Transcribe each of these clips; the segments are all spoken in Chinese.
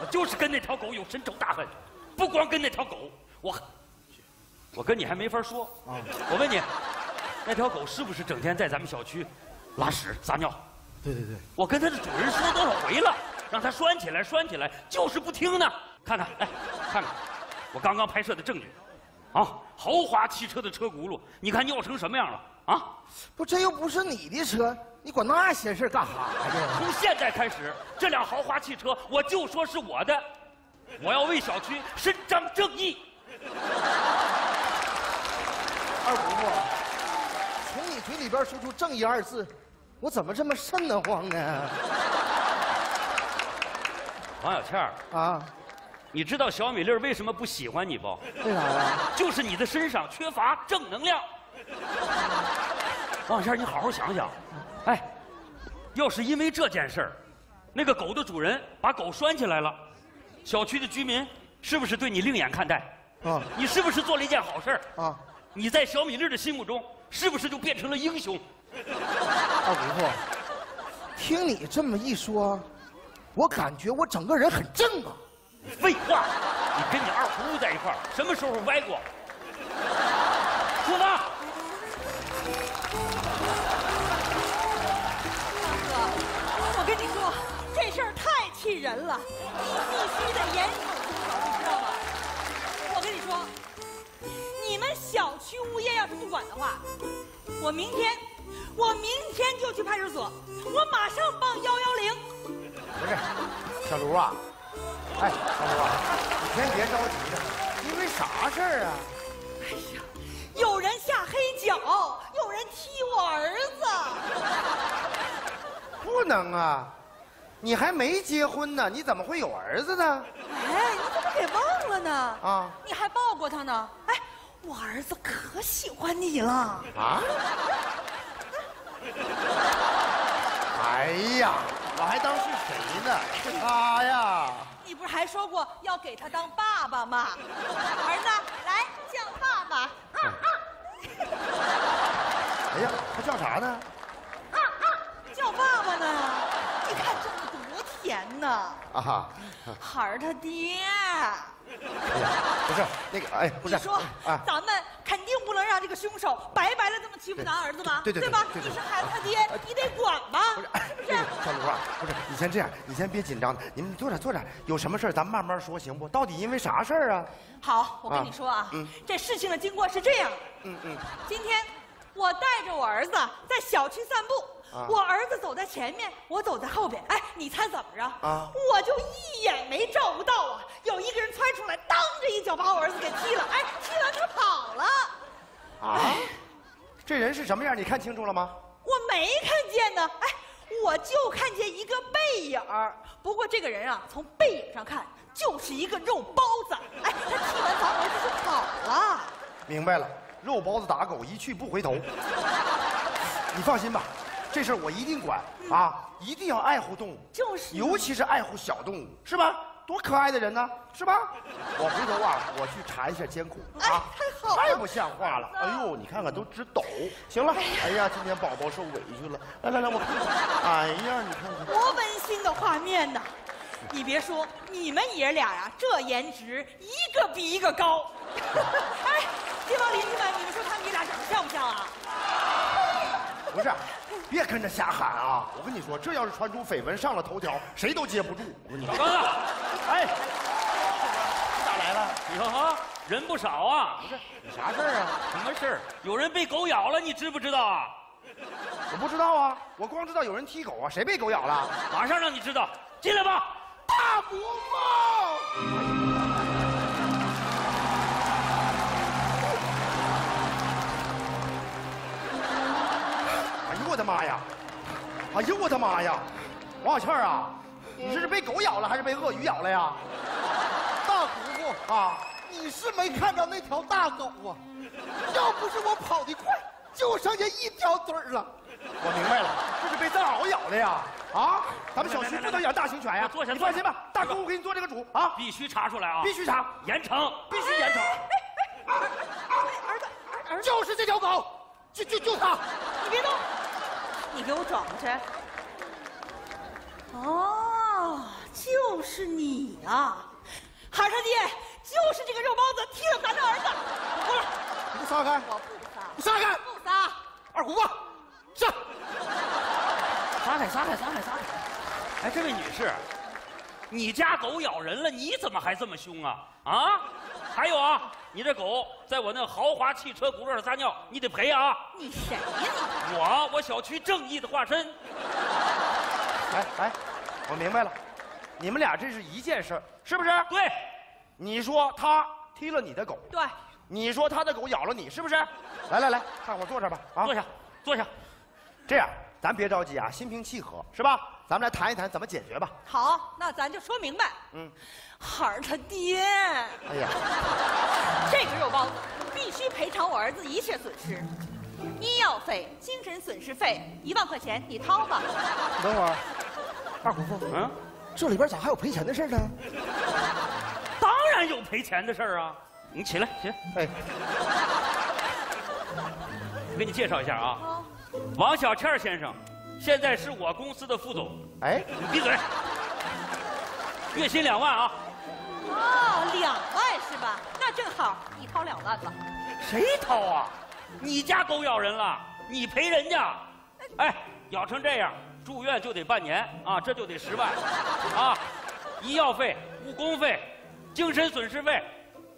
我就是跟那条狗有深仇大恨，不光跟那条狗，我跟你还没法说啊。我问你，那条狗是不是整天在咱们小区拉屎撒尿？对对对，我跟它的主人说多少回了，让它拴起来拴起来，就是不听呢。看看，哎，看看，我刚刚拍摄的证据，啊，豪华汽车的车轱辘，你看尿成什么样了啊？不，这又不是你的车。 你管那些事干哈呀？从现在开始，这辆豪华汽车我就说是我的，我要为小区伸张正义。二伯伯，从你嘴里边说出“正义”二字，我怎么这么瘆得慌呢？王小倩啊，你知道小米粒为什么不喜欢你不？为啥呀？就是你的身上缺乏正能量。王小倩，你好好想想。 哎，要是因为这件事儿，那个狗的主人把狗拴起来了，小区的居民是不是对你另眼看待？啊，你是不是做了一件好事儿？啊，你在小米粒的心目中是不是就变成了英雄？二伯伯，听你这么一说，我感觉我整个人很正啊。废话，你跟你二姑在一块儿，什么时候歪过？出发。 这事儿太气人了，你必须得严惩处罚，知道吗？我跟你说，你们小区物业要是不管的话，我明天就去派出所，我马上报110。不是，小卢啊，哎，小卢啊，你先别着急了，因为啥事儿啊？哎呀，有人下黑脚，有人踢我儿子，不能啊。 你还没结婚呢，你怎么会有儿子呢？哎，你怎么给忘了呢？啊，你还抱过他呢。哎，我儿子可喜欢你了。啊！哎呀，我还当是谁呢？是他呀！你不是还说过要给他当爸爸吗？儿子，来叫爸爸。啊啊！哎呀，他叫啥呢？啊啊，叫爸爸呢。你看这。 甜呢啊哈，孩儿他爹，不是那个哎，不是你说啊，咱们肯定不能让这个凶手白白的这么欺负咱儿子吧？对对对吧？你是孩子他爹，你得管吧？是不是？小卢啊，不是你先这样，你先别紧张，你们坐着坐着，有什么事儿咱慢慢说，行不？到底因为啥事儿啊？好，我跟你说啊，这事情的经过是这样的，今天我带着我儿子在小区散步。 我儿子走在前面，我走在后边。哎，你猜怎么着？啊，我就一眼没照顾到啊！有一个人窜出来，当着一脚把我儿子给踢了。哎，踢完他跑了。啊，这人是什么样？你看清楚了吗？我没看见呢。哎，我就看见一个背影儿。不过这个人啊，从背影上看就是一个肉包子。哎，他踢完咱儿子就跑了。明白了，肉包子打狗，一去不回头。你放心吧。 这事我一定管啊！一定要爱护动物，就是尤其是爱护小动物，是吧？多可爱的人呢，是吧？我回头啊，我去查一下监控啊！太好了，太不像话了！哎呦，你看看都直抖。行了，哎呀，今天宝宝受委屈了。来来来，我看看。哎呀，你看看，多温馨的画面呐！你别说，你们爷俩呀，这颜值一个比一个高。哎，这帮邻居们，你们说他们爷俩长得像不像啊？不是。 别跟着瞎喊啊！我跟你说，这要是传出绯闻上了头条，谁都接不住。我跟你说，哎，你咋来了？你看啊，人不少啊。不是，有啥事儿啊？什么事儿？有人被狗咬了，你知不知道啊？我不知道啊，我光知道有人踢狗啊，谁被狗咬了？马上让你知道，进来吧，大伯母。 我的妈呀！哎呦我的妈呀！王小倩啊，你这是被狗咬了还是被鳄鱼咬了呀？大姑姑啊，你是没看到那条大狗啊！要不是我跑得快，就剩下一条腿了。我明白了，这是被藏獒咬的呀！啊，咱们小区不能养大型犬呀！坐下，你放心吧，大姑姑给你做这个主啊！必须查出来啊！必须查，严惩，必须严惩！儿子，就是这条狗，就他，你别动。 你给我转过去！哦，就是你啊！孩儿他爹就是这个肉包子踢了咱的儿子。我过来，你给撒开！我不撒！你撒开！不撒！二胡子，上！撒开！撒开！撒开！撒开！哎，这位女士，你家狗咬人了，你怎么还这么凶啊？啊！还有啊，你这狗在我那豪华汽车轱辘上撒尿，你得赔啊！你谁呀？我小区正义的化身。哎，我明白了，你们俩这是一件事儿，是不是？对，你说他踢了你的狗，对，你说他的狗咬了你，是不是？来，看我坐这儿吧，啊，坐下。这样，咱别着急啊，心平气和，是吧？咱们来谈一谈怎么解决吧。好，那咱就说明白。嗯，孩儿他爹。哎呀，这个肉包子必须赔偿我儿子一切损失。医药费、精神损失费1万块钱，你掏吧。等会儿，二虎父，嗯，这里边咋还有赔钱的事呢？当然有赔钱的事儿啊！你起来，起来。哎，我给你介绍一下啊，哦、王小倩先生，现在是我公司的副总。哎，你闭嘴！月薪2万啊。哦，2万是吧？那正好，你掏2万吧。谁掏啊？你家狗咬人了，你赔人家，哎，咬成这样，住院就得半年啊，这就得10万，啊，医药费、误工费、精神损失费，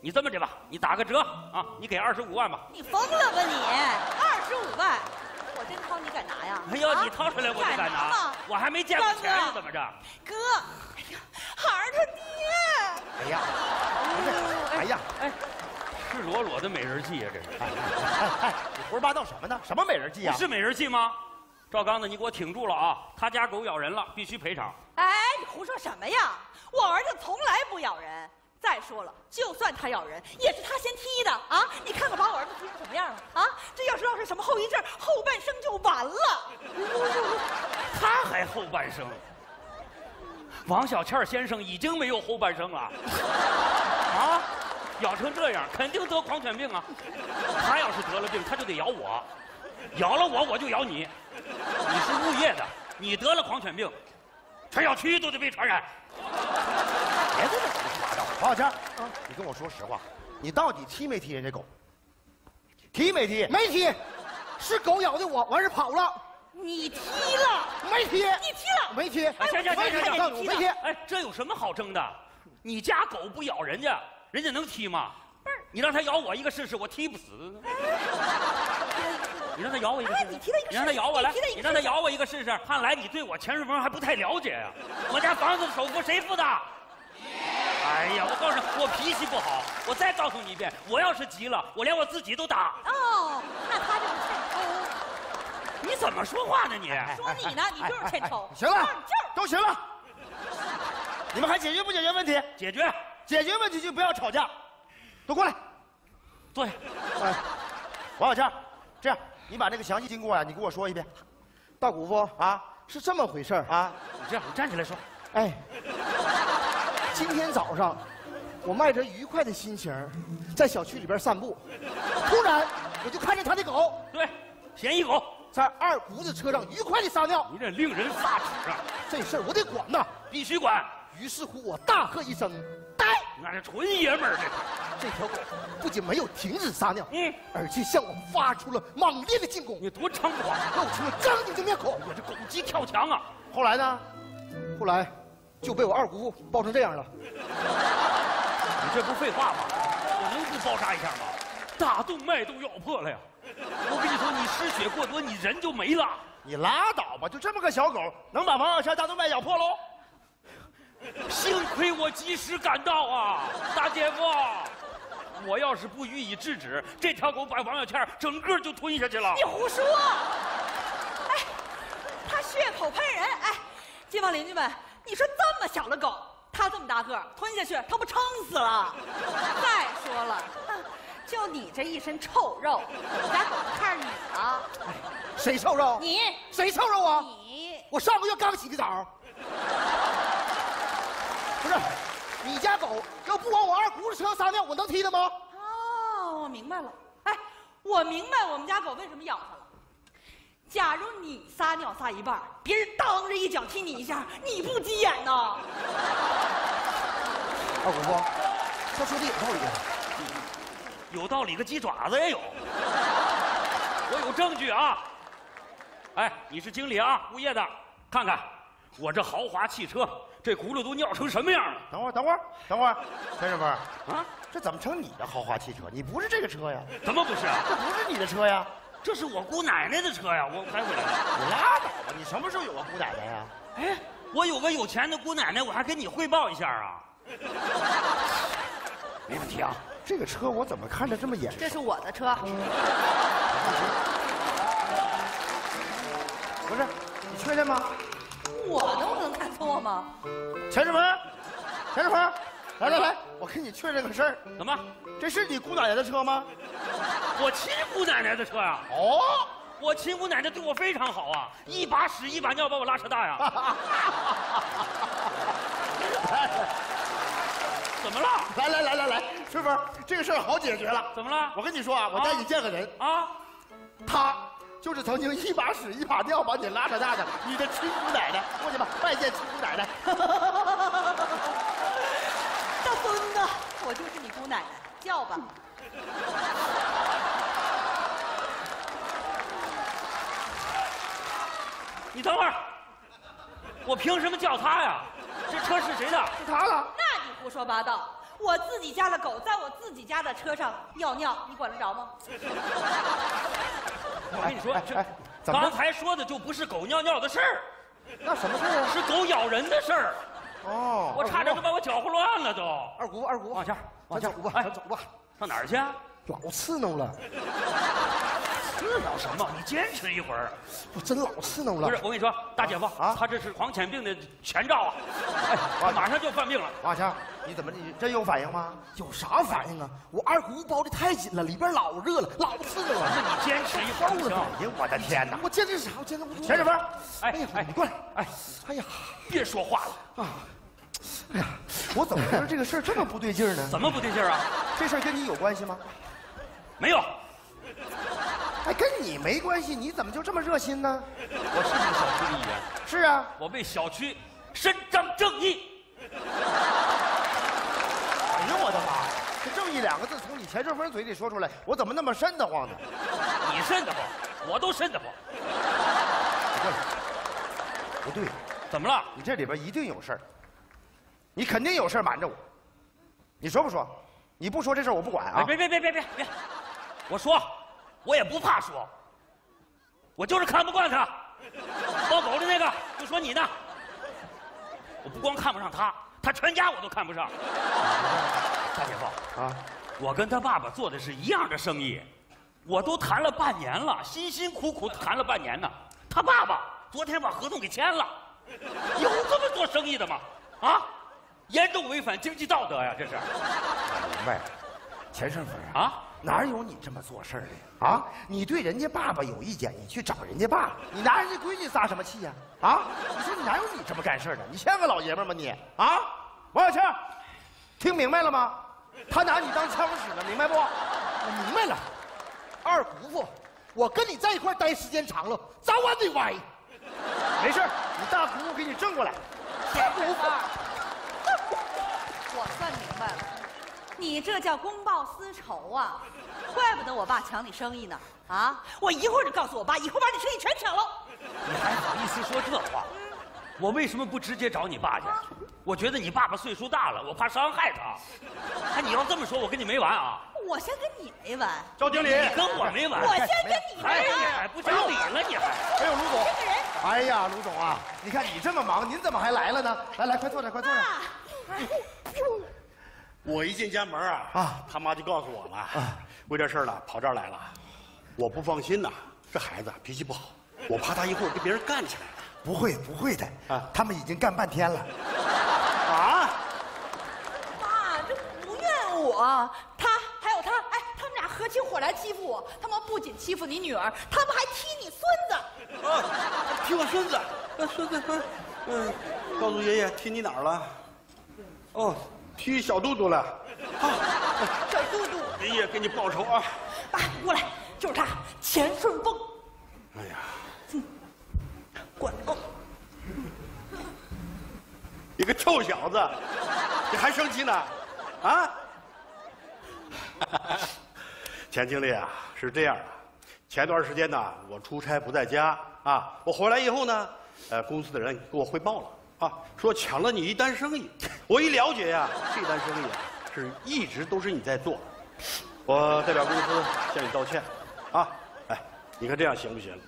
你这么着吧，你打个折啊，你给25万吧。你疯了吧你？25万，我真掏你敢拿呀？哎呦，你掏出来我就敢拿，我还没见过钱呢，怎么着？哥，哎呀，孩儿他爹。哎呀，哎呀，哎。赤裸裸的美人计呀、啊，这是！哎，你胡说八道什么呢？什么美人计啊？是美人计吗？赵刚子，你给我挺住了啊！他家狗咬人了，必须赔偿。哎，你胡说什么呀？我儿子从来不咬人。再说了，就算他咬人，也是他先踢的啊！你看看把我儿子踢成什么样了啊！这要是什么后遗症，后半生就完了。他还后半生？王小倩先生已经没有后半生了。啊！咬成这样，肯定得狂犬病啊！他要是得了病，他就得咬我，咬了我就咬你。你是物业的，你得了狂犬病，全小区都得被传染。别这么胡说八道！王小倩，你跟我说实话，你到底踢没踢人家狗？踢没踢？没踢，是狗咬的我，完事跑了。你踢了？没踢。你踢了？没踢。行，没踢。哎，这有什么好争的？你家狗不咬人家。人家能踢吗？你让他咬我一个试试，我踢不死。你让他咬我一个试试，你让他咬我来，你让他咬我一个试试。看来你对我钱顺风还不太了解呀。我家房子的首付谁付的？哎呀，我告诉你，我脾气不好。我再告诉你一遍，我要是急了，我连我自己都打。哦，那他就是欠抽。你怎么说话呢你？说你呢，你就是欠抽。行了，都行了。你们还解决不解决问题？解决。解决问题就不要吵架，都过来，坐下。哎，王小倩，这样，你把这个详细经过呀，你给我说一遍。大姑父啊，是这么回事啊。你这样，你站起来说。哎，今天早上，我迈着愉快的心情，在小区里边散步，突然我就看见他的狗，对，嫌疑狗，在二姑子车上愉快的撒尿。你这令人发指啊！这事儿我得管呐，必须管。于是乎，我大喝一声。那是纯爷们儿，这条狗不仅没有停止撒尿，而且向我发出了猛烈的进攻。你多猖狂！露出了狰狞的面孔。我这狗急跳墙啊！后来呢？后来就被我二姑抱成这样了。你这不废话吗？我能不包扎一下吗？大动脉都咬破了呀！我跟你说，你失血过多，你人就没了。你拉倒吧，就这么个小狗，能把王小倩大动脉咬破喽？幸亏我及时赶到啊，大姐夫！我要是不予以制止，这条狗把王小倩整个就吞下去了。你胡说！哎，他血口喷人！哎，街坊邻居们，你说这么小的狗，它这么大个吞下去，它不撑死了？再说了，就你这一身臭肉，咱狗看上你了？谁臭肉？你？谁臭肉啊？你？我上个月刚洗的澡。不是，你家狗要不往我二姑子车上撒尿，我能踢它吗？哦，我明白了。哎，我明白我们家狗为什么咬它了。假如你撒尿撒一半，别人当着一脚踢你一下，你不急眼呐？二狗夫，他说的有道理啊，有道理个鸡爪子也有，我有证据啊。哎，你是经理啊，物业的，看看我这豪华汽车，这轱辘都尿成什么样了？等会儿，陈师傅啊，这怎么成你的豪华汽车？你不是这个车呀？怎么不是啊？这不是你的车呀？ 这是我姑奶奶的车呀，我开回来。你拉倒吧，你什么时候有个姑奶奶呀？哎，我有个有钱的姑奶奶，我还跟你汇报一下啊。没问题啊，这个车我怎么看着这么眼熟？这是我的车。不是，你确认吗？我都能看错吗？钱志鹏，来，我跟你确认个事儿。怎么？这是你姑奶奶的车吗？ 我亲姑奶奶的车呀！哦，我亲姑奶奶对我非常好啊，一把屎一把尿把我拉扯大呀。怎么了？来，春芬，这个事儿好解决了。怎么了？我跟你说啊，我带你见个人啊，他就是曾经一把屎一把尿把你拉扯大的你的亲姑奶奶。过去吧，拜见亲姑奶奶。大孙子，我就是你姑奶奶，叫吧。 你等会儿，我凭什么叫他呀？这车是谁的？是他的。那你胡说八道！我自己家的狗在我自己家的车上尿尿，你管得着吗？我跟你说，这刚才说的就不是狗尿尿的事儿，那什么事儿啊？是狗咬人的事儿。哦，我差点就把我搅和乱了都。二姑，往下，走吧。上哪儿去啊？老刺挠了。 这聊什么？你坚持一会儿，我真老刺挠了。不是，我跟你说，大姐夫啊，他这是狂犬病的前兆啊，哎，马上就犯病了。马强，你怎么你真有反应吗？有啥反应啊？我二姑包的太紧了，里边老热了，老刺挠了。那你坚持一会儿行？哎呀，我的天哪！我坚持啥？我坚持不住。钱志鹏，哎，你过来，哎呀，别说话了啊！哎呀，我怎么觉得这个事儿这么不对劲呢？怎么不对劲啊？这事儿跟你有关系吗？没有。 哎，跟你没关系，你怎么就这么热心呢？我是你小区的一员。是啊，我为小区伸张正义。哎呦我的妈！这“正义”两个字从你钱顺风嘴里说出来，我怎么那么瘆得慌呢？你瘆得慌，我都瘆得慌。不对，怎么了？你这里边一定有事儿，你肯定有事儿瞒着我。你说不说？你不说这事儿我不管啊！别！我说。 我也不怕说，我就是看不惯他，包狗的那个，就说你呢。我不光看不上他，他全家我都看不上。大姐夫啊，我跟他爸爸做的是一样的生意，我都谈了半年了，辛苦谈了半年呢。他爸爸昨天把合同给签了，有这么做生意的吗？啊，严重违反经济道德呀，这是。明白了，钱顺风啊。 哪有你这么做事儿的啊？你对人家爸爸有意见，你去找人家爸爸，你拿人家闺女撒什么气呀？啊？你说你哪有你这么干事儿的？你像个老爷们儿吗你？啊？王小强，听明白了吗？他拿你当枪使呢，明白不？我明白了。二姑父，我跟你在一块儿待时间长了，早晚得歪。没事，你大姑父给你正过来。大姑父，我算明白了。 你这叫公报私仇啊！怪不得我爸抢你生意呢！啊，我一会儿就告诉我爸，以后把你生意全抢喽！你还好意思说这话？我为什么不直接找你爸去？我觉得你爸爸岁数大了，我怕伤害他。哎，你要这么说，我跟你没完啊！我先跟你没完，赵经理，你跟我没完，我先跟你没完，你还不讲理了？你还哎呦，卢总，这个人，哎呀，卢总啊，你看你这么忙，您怎么还来了呢？来，快坐着。 我一进家门啊，他妈就告诉我了，为这事儿了，跑这儿来了。我不放心呐，这孩子脾气不好，我怕他一会儿跟别人干起来了。不会的啊，他们已经干半天了。啊！爸，这不怨我，他还有他，哎，他们俩合起伙来欺负我。他们不仅欺负你女儿，他们还踢你孙子。啊，踢我孙子？那孙子，告诉爷爷踢你哪儿了？哦。 踢小肚肚了，好，小肚肚，爷爷给你报仇啊！爸，过来，就是他，钱顺风。哎呀，滚！一个臭小子，你还生气呢？啊？钱经理啊，是这样的，前段时间呢，我出差不在家啊，我回来以后呢，公司的人给我汇报了啊，说抢了你一单生意。我一了解呀，这单生意啊，是一直都是你在做，我代表公司向你道歉啊。哎，你看这样行不行？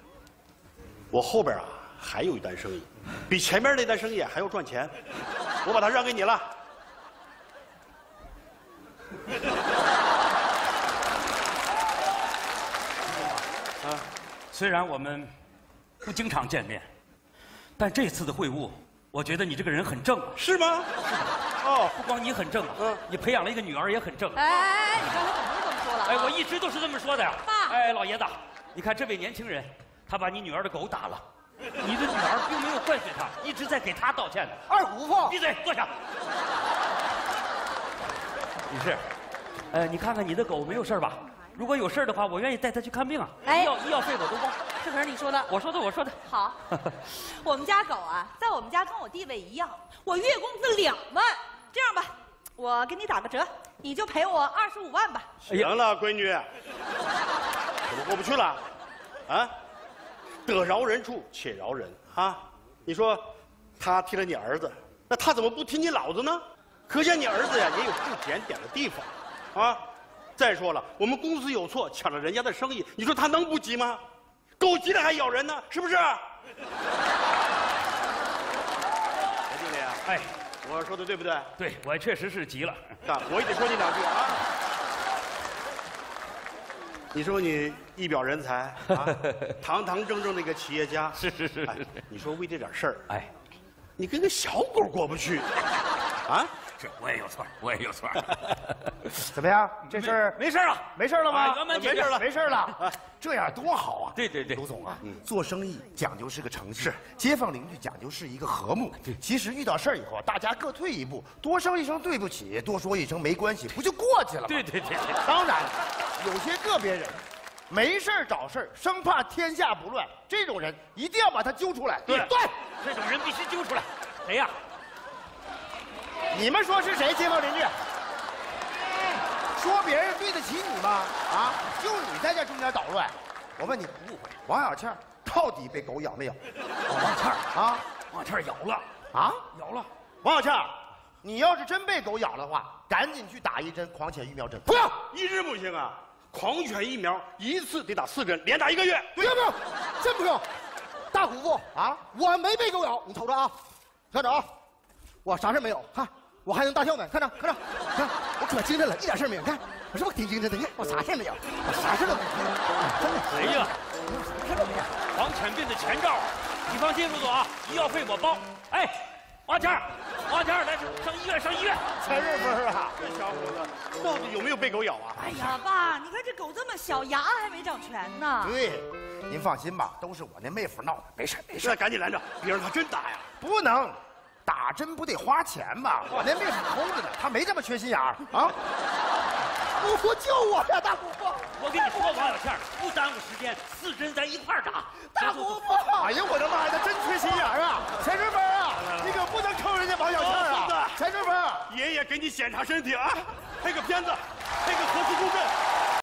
我后边啊还有一单生意，比前面那单生意还要赚钱，我把它让给你了。 啊，虽然我们不经常见面，但这次的会晤，我觉得你这个人很正，是吗？哦，不光你很正，嗯，你培养了一个女儿也很正。哎，你刚才怎么就这么说了？哎，我一直都是这么说的呀。爸，哎，老爷子，你看这位年轻人，他把你女儿的狗打了，你的女儿并没有怪罪他，一直在给他道歉呢。二姑父，闭嘴，坐下。女士，你看看你的狗没有事吧？ 如果有事儿的话，我愿意带他去看病啊！哎，医药费我都包。这可是你说的，我说的。好，我们家狗啊，在我们家跟我地位一样，我月工资2万。这样吧，我给你打个折，你就赔我25万吧。行了，闺女，怎么过不去了？啊，得饶人处且饶人啊！你说，他踢了你儿子，那他怎么不踢你老子呢？可见你儿子呀，也有不检点的地方，啊。 再说了，我们公司有错，抢了人家的生意，你说他能不急吗？狗急了还咬人呢，是不是？哎，经理啊，哎，我说的对不对？对，我确实是急了，但我也得说你两句啊。你说你一表人才啊，堂堂正正的一个企业家，是、哎，你说为这点事儿，哎，你跟个小狗过不去，啊？ 我也有错。怎么样？这事儿没事了，没事了吗？没事了。这样多好啊！对，卢总啊，做生意讲究是个程序，街坊邻居讲究是一个和睦。其实遇到事儿以后，大家各退一步，多说一声对不起，多说一声没关系，不就过去了吗？对。当然，有些个别人没事儿找事儿，生怕天下不乱，这种人一定要把他揪出来。对，这种人必须揪出来。谁呀？ 你们说是谁？街坊邻居，说别人对得起你吗？啊，就你在这中间捣乱。我问你，误会，王小倩到底被狗咬没咬？王小倩咬了啊，咬了。王小倩，你要是真被狗咬的话，赶紧去打一针狂犬疫苗针。不要，一针不行啊，狂犬疫苗一次得打4针，连打1个月。不要不要，真不用。大姑父啊，我没被狗咬，你瞅着啊，看着啊。 我啥事没有，看我还能大笑呢，看着，看我可精神了，一点事没有，看我是不是挺精神的？你看我啥事没有，我啥事都没有，真的。谁呀？啥事没有？狂犬病的前兆，你放心，卢总啊，医药费我包。哎，王强，来上医院。才认分啊！这小伙子到底有没有被狗咬啊？哎呀，爸，你看这狗这么小，牙还没长全呢。对，您放心吧，都是我那妹夫闹的，没事。那赶紧拦着，别让他真打呀！不能。 打针不得花钱吗？我那妹夫抠着呢，他没这么缺心眼儿啊！姑父救我呀，大姑父！我跟你说，王小倩，不耽误时间，4针咱一块儿打。大姑父！哎呀，我的妈呀，真缺心眼儿啊！钱顺风啊，你可不能抠人家王小倩啊！钱顺风，爷爷给你检查身体啊，配个片子，配个核磁共振。